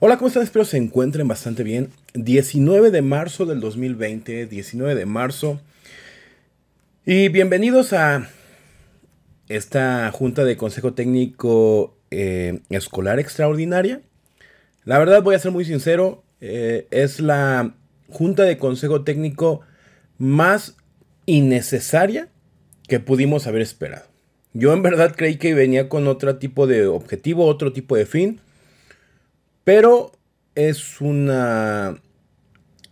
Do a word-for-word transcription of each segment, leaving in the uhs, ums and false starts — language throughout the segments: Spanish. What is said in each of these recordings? Hola, ¿cómo están? Espero se encuentren bastante bien. diecinueve de marzo del dos mil veinte, diecinueve de marzo. Y bienvenidos a esta Junta de Consejo Técnico eh, Escolar Extraordinaria. La verdad, voy a ser muy sincero, eh, es la Junta de Consejo Técnico más innecesaria que pudimos haber esperado. Yo en verdad creí que venía con otro tipo de objetivo, otro tipo de fin. Pero es una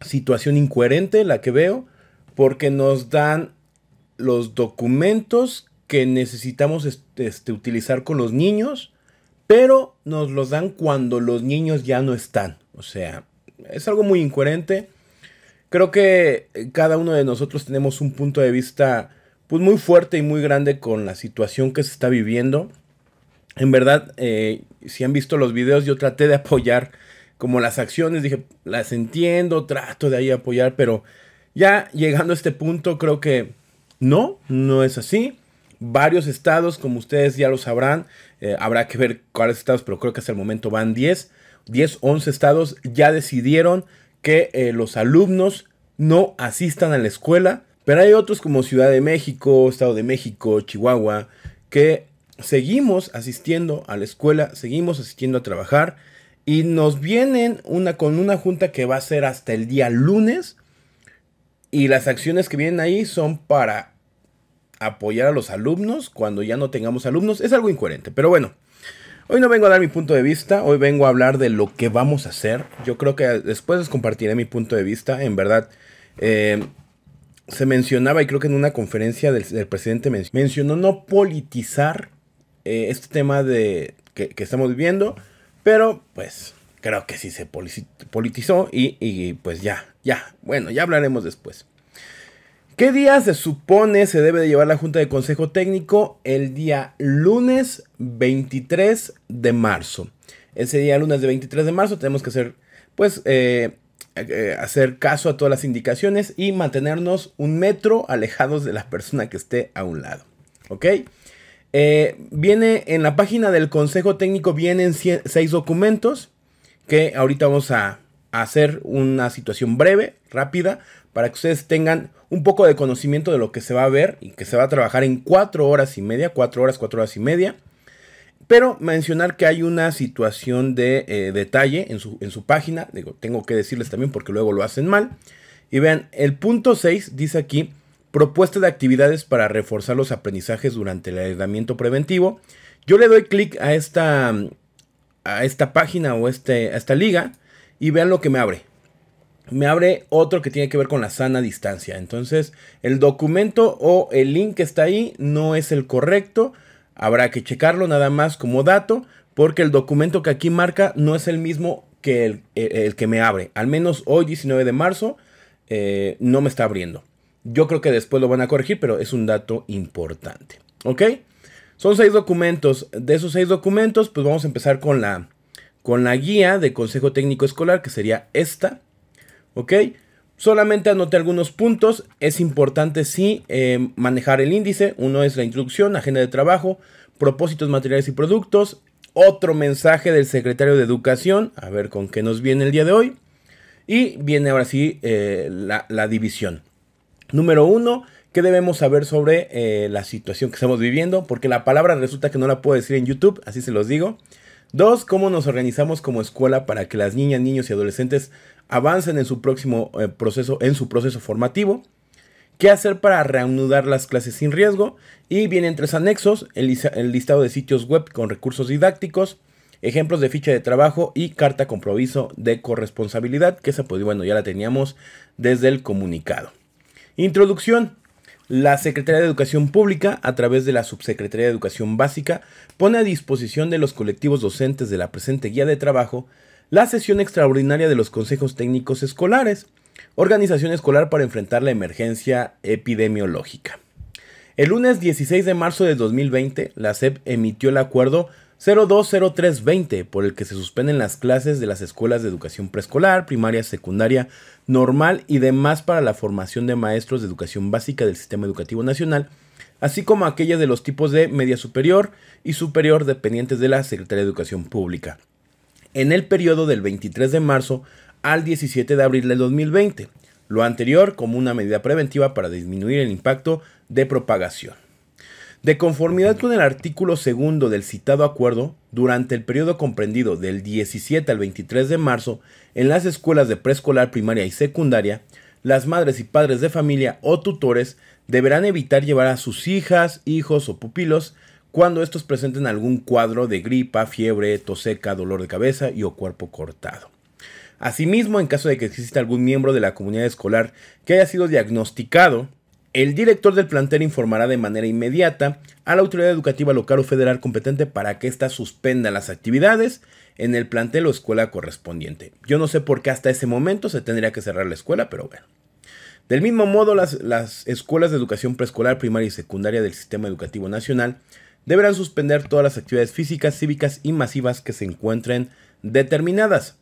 situación incoherente la que veo, porque nos dan los documentos que necesitamos este, este, utilizar con los niños, pero nos los dan cuando los niños ya no están. O sea, es algo muy incoherente. Creo que cada uno de nosotros tenemos un punto de vista pues, muy fuerte y muy grande con la situación que se está viviendo. En verdad, eh, si han visto los videos, yo traté de apoyar como las acciones. Dije, las entiendo, trato de ahí apoyar, pero ya llegando a este punto creo que no, no es así. Varios estados, como ustedes ya lo sabrán, eh, habrá que ver cuáles estados, pero creo que hasta el momento van diez, once estados. Ya decidieron que eh, los alumnos no asistan a la escuela, pero hay otros como Ciudad de México, Estado de México, Chihuahua, que seguimos asistiendo a la escuela, seguimos asistiendo a trabajar y nos vienen una, con una junta que va a ser hasta el día lunes, y las acciones que vienen ahí son para apoyar a los alumnos cuando ya no tengamos alumnos. Es algo incoherente, pero bueno, hoy no vengo a dar mi punto de vista, hoy vengo a hablar de lo que vamos a hacer. Yo creo que después les compartiré mi punto de vista. En verdad, eh, se mencionaba, y creo que en una conferencia del, del presidente men- mencionó no politizar este tema de que, que estamos viviendo, pero pues creo que sí se politizó y, y pues ya, ya, bueno, ya hablaremos después. ¿Qué día se supone se debe de llevar la Junta de Consejo Técnico? El día lunes veintitrés de marzo. Ese día lunes de veintitrés de marzo tenemos que hacer, pues, eh, eh, hacer caso a todas las indicaciones y mantenernos un metro alejados de la persona que esté a un lado, ¿ok? Eh, viene en la página del Consejo Técnico, vienen cien, seis documentos que ahorita vamos a, a hacer una situación breve, rápida, para que ustedes tengan un poco de conocimiento de lo que se va a ver y que se va a trabajar en cuatro horas y media, cuatro horas, cuatro horas y media. Pero mencionar que hay una situación de eh, detalle en su, en su página. Digo, tengo que decirles también porque luego lo hacen mal. Y vean, el punto seis dice aquí: propuesta de actividades para reforzar los aprendizajes durante el aislamiento preventivo. Yo le doy clic a esta, a esta página o este, a esta liga y vean lo que me abre. Me abre otro que tiene que ver con la sana distancia. Entonces el documento o el link que está ahí no es el correcto. Habrá que checarlo nada más como dato, porque el documento que aquí marca no es el mismo que el, el, el que me abre. Al menos hoy diecinueve de marzo eh, no me está abriendo. Yo creo que después lo van a corregir, pero es un dato importante, ¿ok? Son seis documentos. De esos seis documentos, pues vamos a empezar con la, con la guía de Consejo Técnico Escolar, que sería esta, ¿ok? Solamente anoté algunos puntos. Es importante, sí, eh, manejar el índice. Uno es la introducción, agenda de trabajo, propósitos, materiales y productos. Otro mensaje del secretario de Educación, a ver con qué nos viene el día de hoy. Y viene ahora sí eh, la, la división. Número uno, ¿qué debemos saber sobre eh, la situación que estamos viviendo? Porque la palabra resulta que no la puedo decir en YouTube, así se los digo. Dos, ¿cómo nos organizamos como escuela para que las niñas, niños y adolescentes avancen en su próximo eh, proceso, en su proceso formativo? ¿Qué hacer para reanudar las clases sin riesgo? Y vienen tres anexos, el, el listado de sitios web con recursos didácticos, ejemplos de ficha de trabajo y carta compromiso de corresponsabilidad, que esa pues bueno, ya la teníamos desde el comunicado. Introducción. La Secretaría de Educación Pública, a través de la Subsecretaría de Educación Básica, pone a disposición de los colectivos docentes de la presente guía de trabajo la sesión extraordinaria de los consejos técnicos escolares, organización escolar para enfrentar la emergencia epidemiológica. El lunes dieciséis de marzo de dos mil veinte, la S E P emitió el acuerdo cero dos cero tres veinte, por el que se suspenden las clases de las escuelas de educación preescolar, primaria, secundaria, normal y demás para la formación de maestros de educación básica del Sistema Educativo Nacional, así como aquellas de los tipos de media superior y superior dependientes de la Secretaría de Educación Pública. en el periodo del veintitrés de marzo al diecisiete de abril del dos mil veinte, lo anterior como una medida preventiva para disminuir el impacto de propagación. De conformidad con el artículo segundo del citado acuerdo, durante el periodo comprendido del diecisiete al veintitrés de marzo, en las escuelas de preescolar, primaria y secundaria, las madres y padres de familia o tutores deberán evitar llevar a sus hijas, hijos o pupilos cuando estos presenten algún cuadro de gripa, fiebre, tos seca, dolor de cabeza y o cuerpo cortado. Asimismo, en caso de que exista algún miembro de la comunidad escolar que haya sido diagnosticado, el director del plantel informará de manera inmediata a la autoridad educativa local o federal competente para que ésta suspenda las actividades en el plantel o escuela correspondiente. Yo no sé por qué hasta ese momento se tendría que cerrar la escuela, pero bueno. Del mismo modo, las, las escuelas de educación preescolar, primaria y secundaria del Sistema Educativo Nacional deberán suspender todas las actividades físicas, cívicas y masivas que se encuentren determinadas.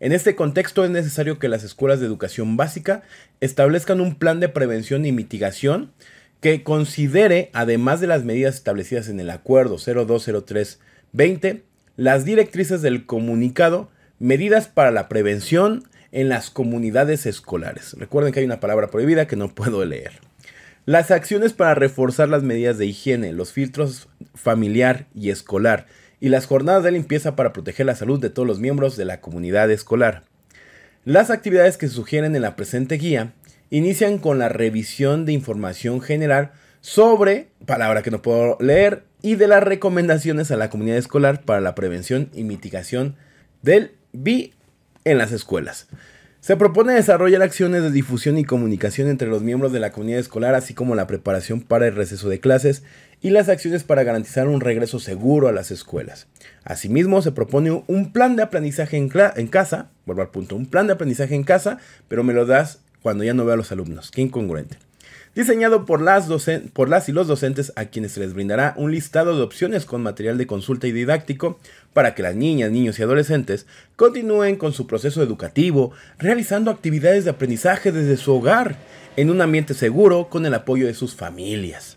En este contexto es necesario que las escuelas de educación básica establezcan un plan de prevención y mitigación que considere, además de las medidas establecidas en el acuerdo cero dos cero tres veinte, las directrices del comunicado, medidas para la prevención en las comunidades escolares. Recuerden que hay una palabra prohibida que no puedo leer. Las acciones para reforzar las medidas de higiene, los filtros familiar y escolar, y las jornadas de limpieza para proteger la salud de todos los miembros de la comunidad escolar. Las actividades que se sugieren en la presente guía inician con la revisión de información general sobre, palabra que no puedo leer, y de las recomendaciones a la comunidad escolar para la prevención y mitigación del V I H en las escuelas. Se propone desarrollar acciones de difusión y comunicación entre los miembros de la comunidad escolar, así como la preparación para el receso de clases y las acciones para garantizar un regreso seguro a las escuelas. Asimismo, se propone un plan de aprendizaje en, en casa, vuelvo al punto, un plan de aprendizaje en casa, pero me lo das cuando ya no veo a los alumnos, qué incongruente. Diseñado por las, por las y los docentes a quienes se les brindará un listado de opciones con material de consulta y didáctico para que las niñas, niños y adolescentes continúen con su proceso educativo, realizando actividades de aprendizaje desde su hogar, en un ambiente seguro con el apoyo de sus familias.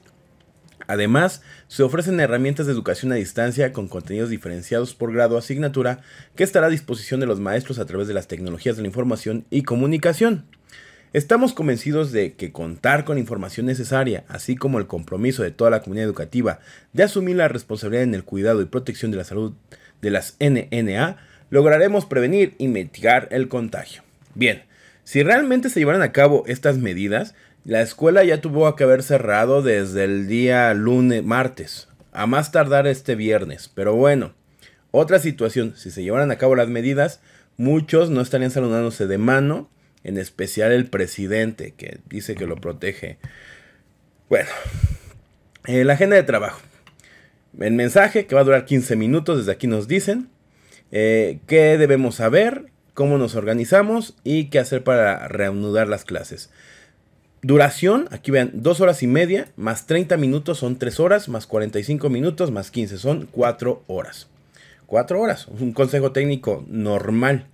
Además, se ofrecen herramientas de educación a distancia con contenidos diferenciados por grado o asignatura que estará a disposición de los maestros a través de las tecnologías de la información y comunicación. Estamos convencidos de que contar con información necesaria, así como el compromiso de toda la comunidad educativa de asumir la responsabilidad en el cuidado y protección de la salud de las N N A, lograremos prevenir y mitigar el contagio. Bien, si realmente se llevaran a cabo estas medidas, la escuela ya tuvo que haber cerrado desde el día lunes, martes, a más tardar este viernes. Pero bueno, otra situación, si se llevaran a cabo las medidas, muchos no estarían saludándose de mano, en especial el presidente, que dice que lo protege. Bueno, eh, la agenda de trabajo. El mensaje, que va a durar quince minutos, desde aquí nos dicen. Eh, ¿Qué debemos saber? ¿Cómo nos organizamos? ¿Y qué hacer para reanudar las clases? Duración, aquí vean, dos horas y media, más treinta minutos son tres horas, más cuarenta y cinco minutos, más quince son cuatro horas. cuatro horas, un consejo técnico normal.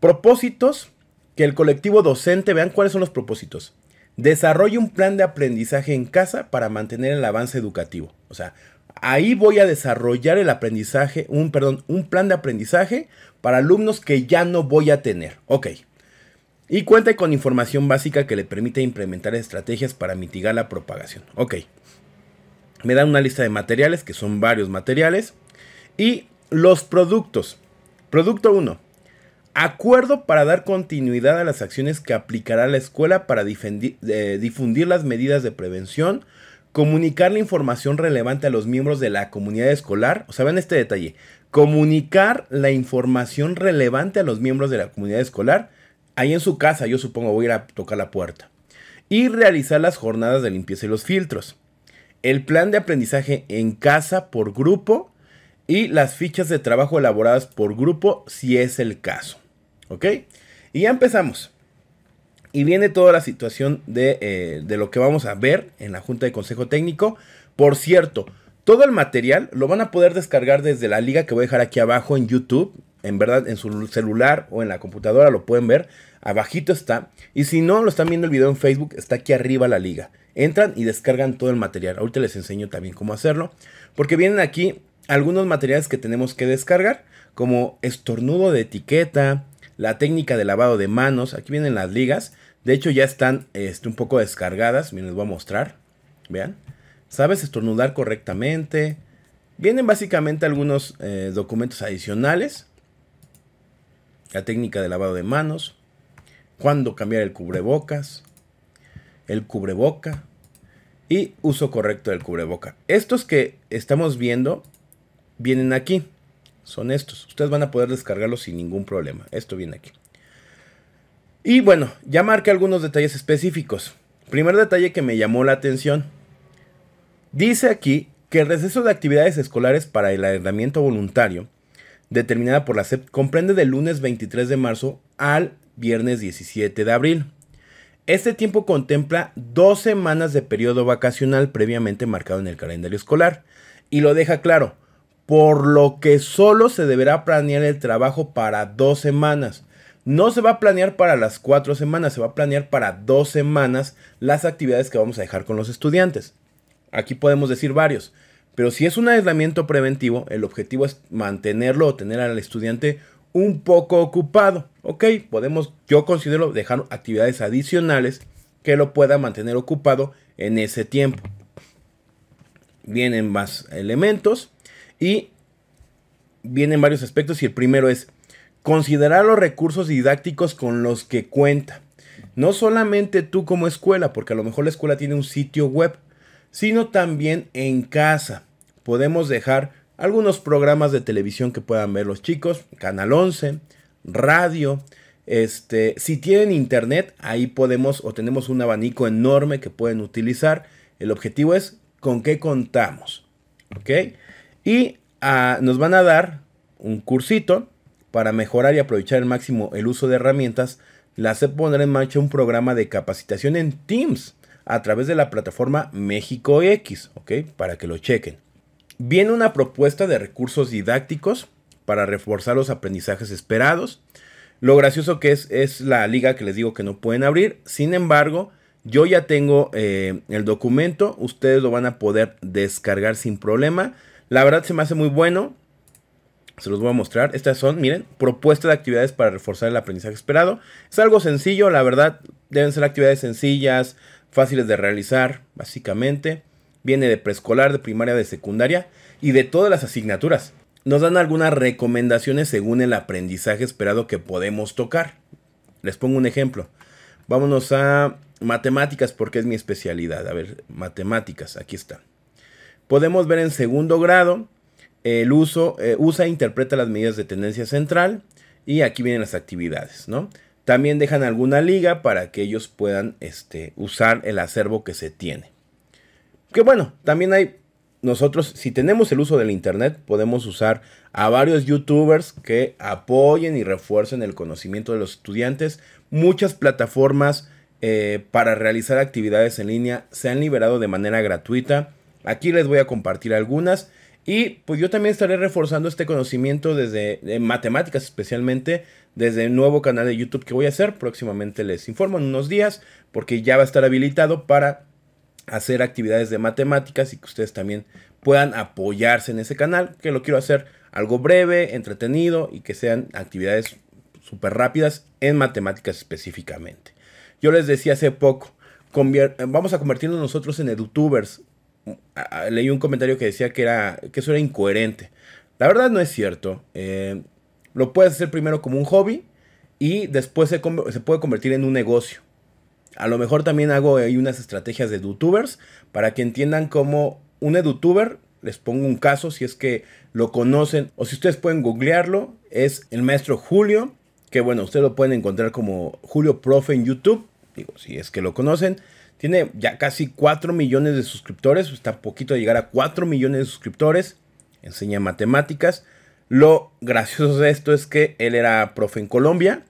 Propósitos. Que el colectivo docente, vean cuáles son los propósitos. Desarrolle un plan de aprendizaje en casa para mantener el avance educativo. O sea, ahí voy a desarrollar el aprendizaje, un, perdón, un plan de aprendizaje para alumnos que ya no voy a tener. Ok. Y cuente con información básica que le permita implementar estrategias para mitigar la propagación. Ok. Me dan una lista de materiales, que son varios materiales. Y los productos. Producto uno. Acuerdo para dar continuidad a las acciones que aplicará la escuela para difundir, eh, difundir las medidas de prevención, comunicar la información relevante a los miembros de la comunidad escolar. O sea, vean este detalle. Comunicar la información relevante a los miembros de la comunidad escolar. Ahí en su casa, yo supongo, voy a ir a tocar la puerta. Y realizar las jornadas de limpieza y los filtros. El plan de aprendizaje en casa por grupo y las fichas de trabajo elaboradas por grupo, si es el caso. ¿Ok? Y ya empezamos. Y viene toda la situación de, eh, de lo que vamos a ver en la Junta de Consejo Técnico. Por cierto, todo el material lo van a poder descargar desde la liga que voy a dejar aquí abajo en YouTube. En verdad, en su celular o en la computadora lo pueden ver. Abajito está. Y si no, lo están viendo el video en Facebook, está aquí arriba la liga. Entran y descargan todo el material. Ahorita les enseño también cómo hacerlo. Porque vienen aquí algunos materiales que tenemos que descargar, como estornudo de etiqueta, la técnica de lavado de manos. Aquí vienen las ligas. De hecho ya están este, un poco descargadas. Miren, les voy a mostrar. Vean. Sabes estornudar correctamente. Vienen básicamente algunos eh, documentos adicionales. La técnica de lavado de manos. Cuándo cambiar el cubrebocas. El cubreboca. Y uso correcto del cubreboca. Estos que estamos viendo vienen aquí. Son estos. Ustedes van a poder descargarlos sin ningún problema. Esto viene aquí. Y bueno, ya marqué algunos detalles específicos. Primer detalle que me llamó la atención. Dice aquí que el receso de actividades escolares para el aislamiento voluntario, determinada por la S E P, comprende del lunes veintitrés de marzo al viernes diecisiete de abril. Este tiempo contempla dos semanas de periodo vacacional previamente marcado en el calendario escolar. Y lo deja claro. Por lo que solo se deberá planear el trabajo para dos semanas. No se va a planear para las cuatro semanas, se va a planear para dos semanas las actividades que vamos a dejar con los estudiantes. Aquí podemos decir varios, pero si es un aislamiento preventivo, el objetivo es mantenerlo o tener al estudiante un poco ocupado. Ok, podemos, yo considero dejar actividades adicionales que lo pueda mantener ocupado en ese tiempo. Vienen más elementos. Y vienen varios aspectos y el primero es considerar los recursos didácticos con los que cuenta. No solamente tú como escuela, porque a lo mejor la escuela tiene un sitio web, sino también en casa. Podemos dejar algunos programas de televisión que puedan ver los chicos, Canal once, radio. Este, si tienen internet, ahí podemos o tenemos un abanico enorme que pueden utilizar. El objetivo es con qué contamos, ¿ok? Y a, nos van a dar un cursito para mejorar y aprovechar al máximo el uso de herramientas. La S E P pondrá en marcha un programa de capacitación en Teams a través de la plataforma México X, ¿ok? Para que lo chequen. Viene una propuesta de recursos didácticos para reforzar los aprendizajes esperados. Lo gracioso que es, es la liga que les digo que no pueden abrir. Sin embargo, yo ya tengo eh, el documento. Ustedes lo van a poder descargar sin problema. La verdad se me hace muy bueno, se los voy a mostrar. Estas son, miren, propuestas de actividades para reforzar el aprendizaje esperado. Es algo sencillo, la verdad, deben ser actividades sencillas, fáciles de realizar, básicamente. Viene de preescolar, de primaria, de secundaria y de todas las asignaturas. Nos dan algunas recomendaciones según el aprendizaje esperado que podemos tocar. Les pongo un ejemplo. Vámonos a matemáticas porque es mi especialidad. A ver, matemáticas, aquí está. Podemos ver en segundo grado el uso, eh, usa e interpreta las medidas de tendencia central. Y aquí vienen las actividades, ¿no? También dejan alguna liga para que ellos puedan este, usar el acervo que se tiene. Que bueno, también hay, nosotros si tenemos el uso del internet, podemos usar a varios youtubers que apoyen y refuercen el conocimiento de los estudiantes. Muchas plataformas eh, para realizar actividades en línea se han liberado de manera gratuita. Aquí les voy a compartir algunas y pues yo también estaré reforzando este conocimiento desde de matemáticas especialmente desde el nuevo canal de YouTube que voy a hacer. Próximamente les informo en unos días porque ya va a estar habilitado para hacer actividades de matemáticas y que ustedes también puedan apoyarse en ese canal, que lo quiero hacer algo breve, entretenido y que sean actividades súper rápidas en matemáticas específicamente. Yo les decía hace poco, vamos a convertirnos nosotros en edutubers. Leí un comentario que decía que, era, que eso era incoherente. La verdad no es cierto. Eh, lo puedes hacer primero como un hobby y después se, se puede convertir en un negocio. A lo mejor también hago ahí unas estrategias de edutubers para que entiendan cómo un edutuber, les pongo un caso si es que lo conocen o si ustedes pueden googlearlo, es el maestro Julio, que bueno, ustedes lo pueden encontrar como Julio Profe en YouTube, digo, si es que lo conocen. Tiene ya casi cuatro millones de suscriptores. Está a poquito de llegar a cuatro millones de suscriptores. Enseña matemáticas. Lo gracioso de esto es que él era profe en Colombia.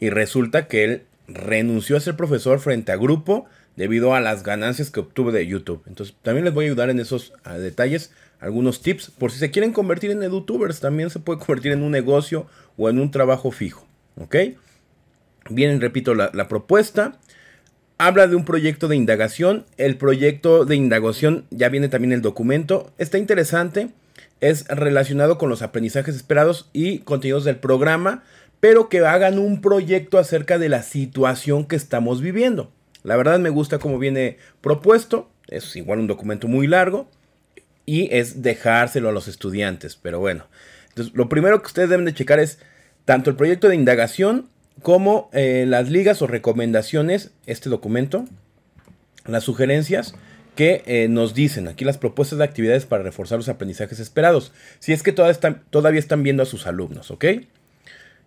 Y resulta que él renunció a ser profesor frente a grupo debido a las ganancias que obtuvo de YouTube. Entonces también les voy a ayudar en esos a, detalles. Algunos tips. Por si se quieren convertir en edutubers. También se puede convertir en un negocio o en un trabajo fijo. ¿Ok? Bien, repito la, la propuesta. Habla de un proyecto de indagación. El proyecto de indagación ya viene también el documento. Está interesante. es relacionado con los aprendizajes esperados y contenidos del programa, pero que hagan un proyecto acerca de la situación que estamos viviendo. La verdad me gusta cómo viene propuesto, es igual un documento muy largo y es dejárselo a los estudiantes, pero bueno. Entonces, lo primero que ustedes deben de checar es tanto el proyecto de indagación como eh, las ligas o recomendaciones, este documento, las sugerencias que eh, nos dicen aquí las propuestas de actividades para reforzar los aprendizajes esperados, si es que toda está, todavía están viendo a sus alumnos, ¿ok?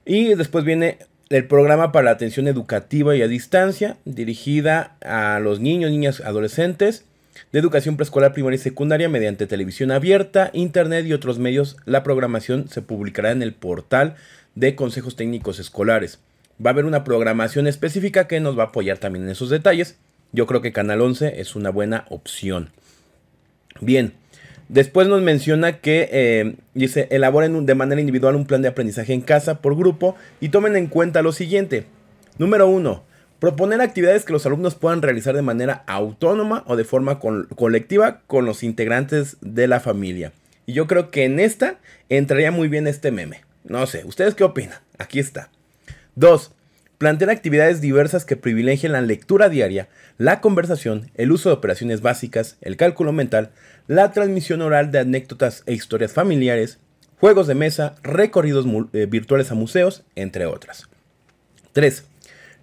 Y después viene el programa para la atención educativa y a distancia, dirigida a los niños, niñas, adolescentes, de educación preescolar, primaria y secundaria, mediante televisión abierta, internet y otros medios. La programación se publicará en el portal de consejos técnicos escolares. Va a haber una programación específica que nos va a apoyar también en esos detalles. Yo creo que Canal once es una buena opción. Bien, después nos menciona que eh, dice, elaboren un, de manera individual un plan de aprendizaje en casa por grupo y tomen en cuenta lo siguiente. Número uno, proponer actividades que los alumnos puedan realizar de manera autónoma o de forma co- colectiva con los integrantes de la familia. Y yo creo que en esta entraría muy bien este meme. No sé, ¿ustedes qué opinan? Aquí está. Dos, plantear actividades diversas que privilegien la lectura diaria, la conversación, el uso de operaciones básicas, el cálculo mental, la transmisión oral de anécdotas e historias familiares, juegos de mesa, recorridos eh, virtuales a museos, entre otras. Tres.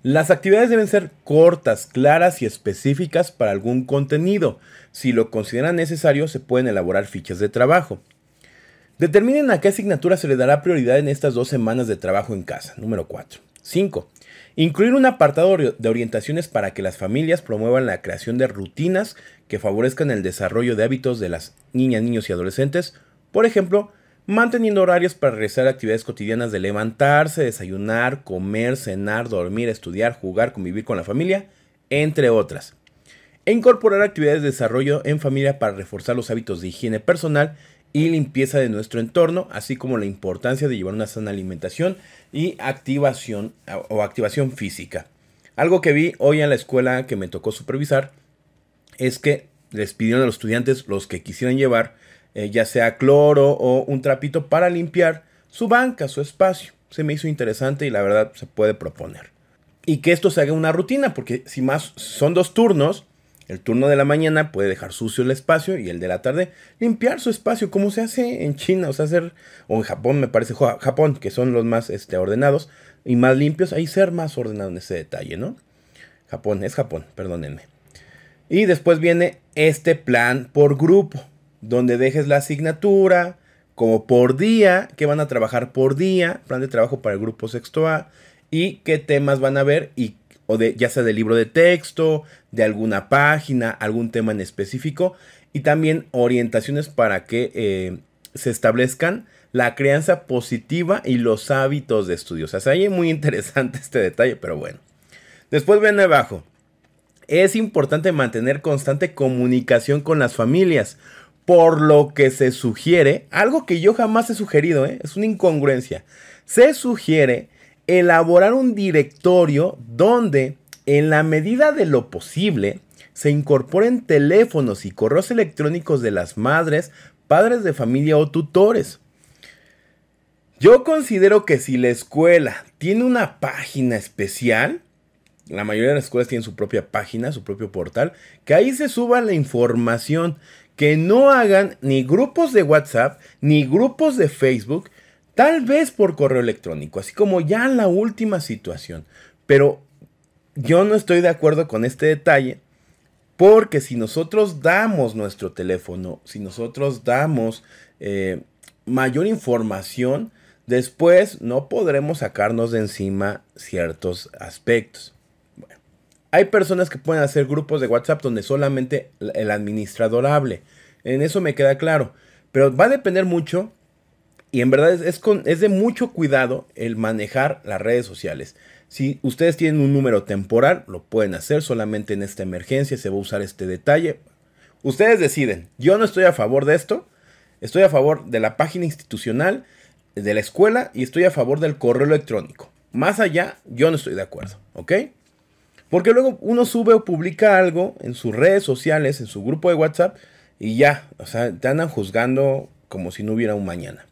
Las actividades deben ser cortas, claras y específicas para algún contenido. Si lo consideran necesario, se pueden elaborar fichas de trabajo. Determinen a qué asignatura se le dará prioridad en estas dos semanas de trabajo en casa. Número cuatro. Cinco. Incluir un apartado de orientaciones para que las familias promuevan la creación de rutinas que favorezcan el desarrollo de hábitos de las niñas, niños y adolescentes. Por ejemplo, manteniendo horarios para realizar actividades cotidianas de levantarse, desayunar, comer, cenar, dormir, estudiar, jugar, convivir con la familia, entre otras. E incorporar actividades de desarrollo en familia para reforzar los hábitos de higiene personal y limpieza de nuestro entorno, así como la importancia de llevar una sana alimentación y activación o activación física. Algo que vi hoy en la escuela que me tocó supervisar es que les pidieron a los estudiantes, los que quisieran llevar, eh, ya sea cloro o un trapito para limpiar su banca, su espacio. Se me hizo interesante y la verdad se puede proponer. Y que esto se haga una rutina, porque si más son dos turnos, el turno de la mañana puede dejar sucio el espacio y el de la tarde limpiar su espacio, como se hace en China, o sea, hacer, o en Japón, me parece, Japón, que son los más este, ordenados y más limpios, ahí ser más ordenado en ese detalle, ¿no? Japón, es Japón, perdónenme. Y después viene este plan por grupo, donde dejes la asignatura, como por día, que van a trabajar por día, plan de trabajo para el grupo sexto A, y qué temas van a ver y o de, ya sea del libro de texto, de alguna página, algún tema en específico. Y también orientaciones para que eh, se establezcan la crianza positiva y los hábitos de estudio. O sea, ahí es muy interesante este detalle, pero bueno. Después ven abajo. Es importante mantener constante comunicación con las familias. Por lo que se sugiere, algo que yo jamás he sugerido, ¿eh? Es una incongruencia. Se sugiere elaborar un directorio donde, en la medida de lo posible, se incorporen teléfonos y correos electrónicos de las madres, padres de familia o tutores. Yo considero que si la escuela tiene una página especial, la mayoría de las escuelas tienen su propia página, su propio portal, que ahí se suba la información, que no hagan ni grupos de WhatsApp, ni grupos de Facebook, tal vez por correo electrónico, así como ya la última situación. Pero yo no estoy de acuerdo con este detalle, porque si nosotros damos nuestro teléfono, si nosotros damos eh, mayor información, después no podremos sacarnos de encima ciertos aspectos. Bueno, hay personas que pueden hacer grupos de WhatsApp donde solamente el administrador hable. En eso me queda claro. Pero va a depender mucho. Y en verdad es, es, con, es de mucho cuidado el manejar las redes sociales. Si ustedes tienen un número temporal, lo pueden hacer. Solamente en esta emergencia se va a usar este detalle. Ustedes deciden. Yo no estoy a favor de esto. Estoy a favor de la página institucional, de la escuela, y estoy a favor del correo electrónico. Más allá, yo no estoy de acuerdo. ¿Ok? Porque luego uno sube o publica algo en sus redes sociales, en su grupo de WhatsApp, y ya. O sea, te andan juzgando como si no hubiera un mañana.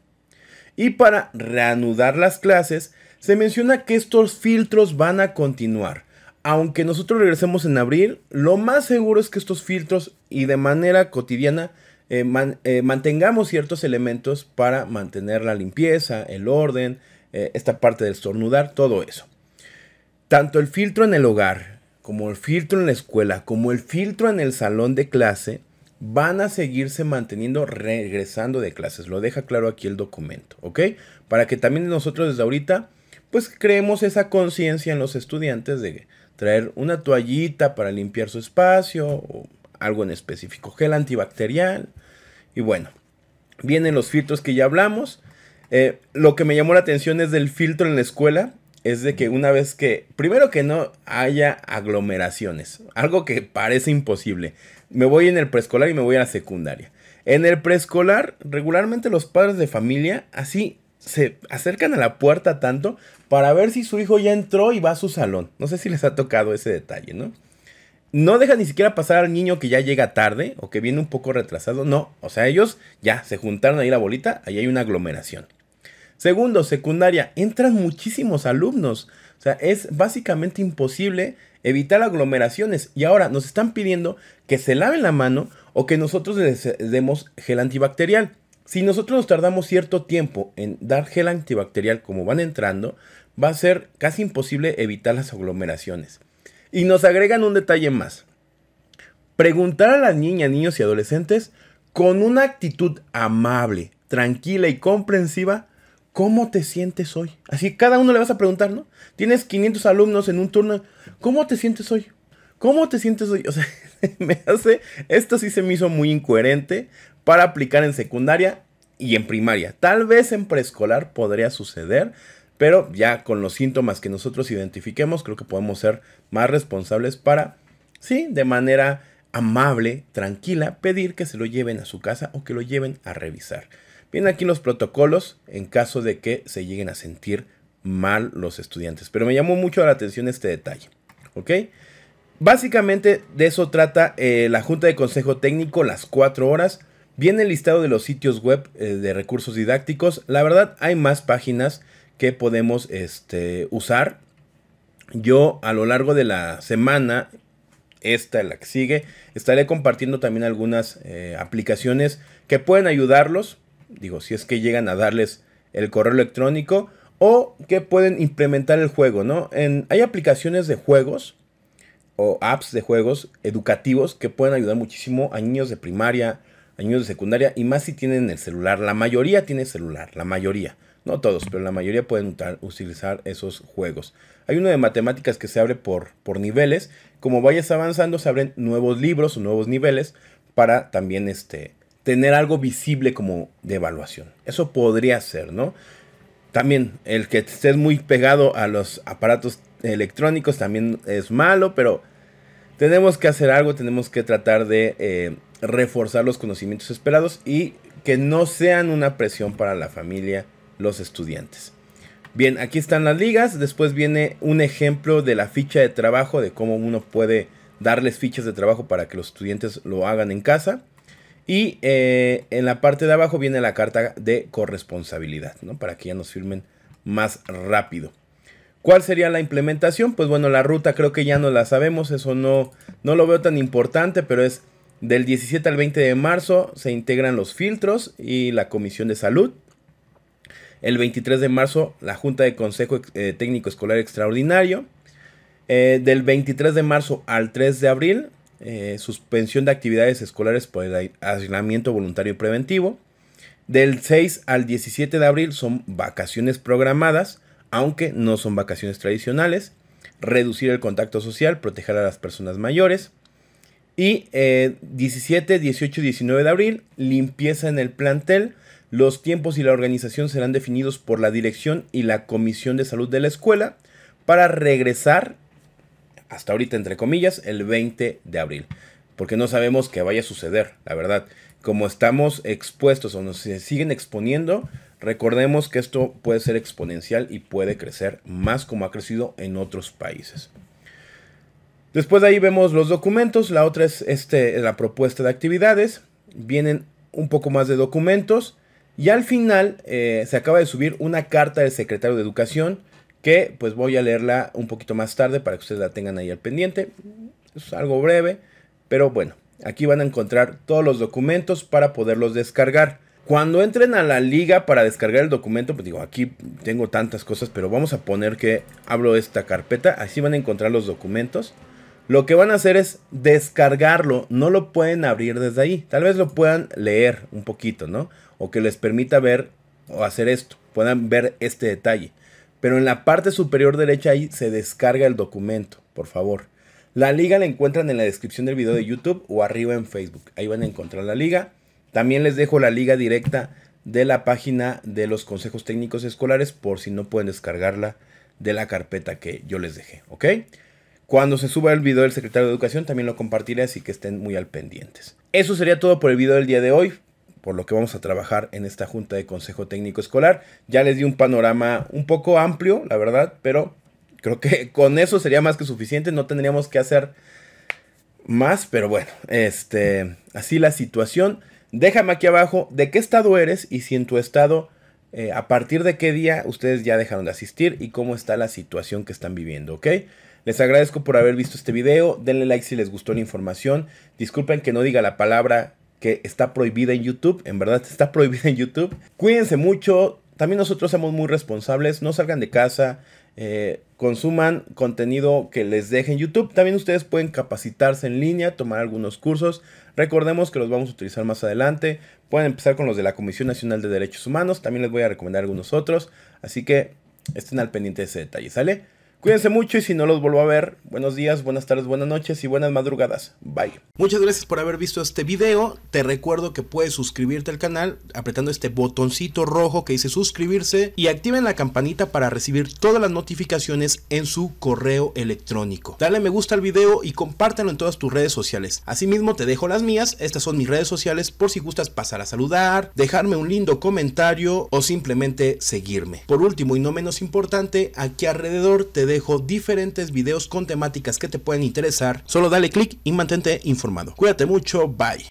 Y para reanudar las clases, se menciona que estos filtros van a continuar. Aunque nosotros regresemos en abril, lo más seguro es que estos filtros y de manera cotidiana eh, man, eh, mantengamos ciertos elementos para mantener la limpieza, el orden, eh, esta parte del estornudar, todo eso. Tanto el filtro en el hogar, como el filtro en la escuela, como el filtro en el salón de clase, van a seguirse manteniendo regresando de clases. Lo deja claro aquí el documento, ¿ok? Para que también nosotros desde ahorita, pues creemos esa conciencia en los estudiantes de traer una toallita para limpiar su espacio o algo en específico, gel antibacterial. Y bueno, vienen los filtros que ya hablamos. Eh, lo que me llamó la atención es del filtro en la escuela. Es de que una vez que, primero que no haya aglomeraciones, algo que parece imposible. Me voy en el preescolar y me voy a la secundaria. En el preescolar, regularmente los padres de familia así se acercan a la puerta tanto para ver si su hijo ya entró y va a su salón. No sé si les ha tocado ese detalle, ¿no? No dejan ni siquiera pasar al niño que ya llega tarde o que viene un poco retrasado. No, o sea, ellos ya se juntaron ahí la bolita, ahí hay una aglomeración. Segundo, secundaria, entran muchísimos alumnos, o sea, es básicamente imposible evitar aglomeraciones y ahora nos están pidiendo que se laven la mano o que nosotros les demos gel antibacterial. Si nosotros nos tardamos cierto tiempo en dar gel antibacterial como van entrando, va a ser casi imposible evitar las aglomeraciones. Y nos agregan un detalle más, preguntar a las niñas, niños y adolescentes con una actitud amable, tranquila y comprensiva, ¿cómo te sientes hoy? Así cada uno le vas a preguntar, ¿no? Tienes quinientos alumnos en un turno. ¿Cómo te sientes hoy? ¿Cómo te sientes hoy? O sea, me hace... Esto sí se me hizo muy incoherente para aplicar en secundaria y en primaria. Tal vez en preescolar podría suceder, pero ya con los síntomas que nosotros identifiquemos, creo que podemos ser más responsables para, sí, de manera amable, tranquila, pedir que se lo lleven a su casa o que lo lleven a revisar. Vienen aquí los protocolos en caso de que se lleguen a sentir mal los estudiantes. Pero me llamó mucho la atención este detalle, ¿ok? Básicamente de eso trata eh, la Junta de Consejo Técnico, las cuatro horas. Viene el listado de los sitios web eh, de recursos didácticos. La verdad hay más páginas que podemos este, usar. Yo a lo largo de la semana, esta, la que sigue, estaré compartiendo también algunas eh, aplicaciones que pueden ayudarlos. Digo, si es que llegan a darles el correo electrónico o que pueden implementar el juego, ¿no? En, hay aplicaciones de juegos o apps de juegos educativos que pueden ayudar muchísimo a niños de primaria, a niños de secundaria y más si tienen el celular. La mayoría tiene celular, la mayoría. No todos, pero la mayoría pueden utilizar esos juegos. Hay uno de matemáticas que se abre por, por niveles. Como vayas avanzando se abren nuevos libros o nuevos niveles para también este... tener algo visible como de evaluación. Eso podría ser, ¿no? También el que estés muy pegado a los aparatos electrónicos también es malo, pero tenemos que hacer algo, tenemos que tratar de eh, reforzar los conocimientos esperados y que no sean una presión para la familia, los estudiantes. Bien, aquí están las ligas. Después viene un ejemplo de la ficha de trabajo, de cómo uno puede darles fichas de trabajo para que los estudiantes lo hagan en casa. Y eh, en la parte de abajo viene la carta de corresponsabilidad, ¿no? Para que ya nos firmen más rápido. ¿Cuál sería la implementación? Pues bueno, la ruta creo que ya no la sabemos, eso no, no lo veo tan importante, pero es del diecisiete al veinte de marzo se integran los filtros y la Comisión de Salud. El veintitrés de marzo la Junta de Consejo eh, Técnico Escolar Extraordinario. Eh, del veintitrés de marzo al tres de abril. Eh, suspensión de actividades escolares por el aislamiento voluntario y preventivo. Del seis al diecisiete de abril son vacaciones programadas, aunque no son vacaciones tradicionales. Reducir el contacto social, proteger a las personas mayores. Y eh, diecisiete, dieciocho y diecinueve de abril, limpieza en el plantel. Los tiempos y la organización serán definidos por la dirección y la comisión de salud de la escuela para regresar hasta ahorita, entre comillas, el veinte de abril. Porque no sabemos qué vaya a suceder, la verdad. Como estamos expuestos o nos siguen exponiendo, recordemos que esto puede ser exponencial y puede crecer más como ha crecido en otros países. Después de ahí vemos los documentos. La otra es este, la propuesta de actividades. Vienen un poco más de documentos. Y al final eh, se acaba de subir una carta del secretario de Educación que pues voy a leerla un poquito más tarde para que ustedes la tengan ahí al pendiente. Es algo breve, pero bueno, aquí van a encontrar todos los documentos para poderlos descargar. Cuando entren a la liga para descargar el documento, pues digo, aquí tengo tantas cosas, pero vamos a poner que abro esta carpeta. Así van a encontrar los documentos. Lo que van a hacer es descargarlo, no lo pueden abrir desde ahí. Tal vez lo puedan leer un poquito, ¿no? O que les permita ver o hacer esto, puedan ver este detalle. Pero en la parte superior derecha ahí se descarga el documento, por favor. La liga la encuentran en la descripción del video de YouTube o arriba en Facebook. Ahí van a encontrar la liga. También les dejo la liga directa de la página de los consejos técnicos escolares por si no pueden descargarla de la carpeta que yo les dejé, ¿ok? Cuando se suba el video del secretario de Educación también lo compartiré, así que estén muy al pendientes. Eso sería todo por el video del día de hoy, por lo que vamos a trabajar en esta Junta de Consejo Técnico Escolar. Ya les di un panorama un poco amplio, la verdad, pero creo que con eso sería más que suficiente. No tendríamos que hacer más, pero bueno, este, así la situación. Déjame aquí abajo de qué estado eres y si en tu estado, eh, a partir de qué día ustedes ya dejaron de asistir y cómo está la situación que están viviendo, ¿ok? Les agradezco por haber visto este video, denle like si les gustó la información, disculpen que no diga la palabra que está prohibida en YouTube, en verdad está prohibida en YouTube. Cuídense mucho, también nosotros somos muy responsables, no salgan de casa, eh, consuman contenido que les deje en YouTube. También ustedes pueden capacitarse en línea, tomar algunos cursos, recordemos que los vamos a utilizar más adelante. Pueden empezar con los de la Comisión Nacional de Derechos Humanos, también les voy a recomendar algunos otros, así que estén al pendiente de ese detalle, ¿sale? Cuídense mucho y si no los vuelvo a ver, buenos días, buenas tardes, buenas noches y buenas madrugadas. Bye. Muchas gracias por haber visto este video. Te recuerdo que puedes suscribirte al canal apretando este botoncito rojo que dice suscribirse y activen la campanita para recibir todas las notificaciones en su correo electrónico. Dale me gusta al video y compártelo en todas tus redes sociales. Asimismo te dejo las mías, estas son mis redes sociales por si gustas pasar a saludar, dejarme un lindo comentario o simplemente seguirme. Por último y no menos importante, aquí alrededor te dejo dejo diferentes videos con temáticas que te pueden interesar. Solo dale clic y mantente informado. Cuídate mucho, bye.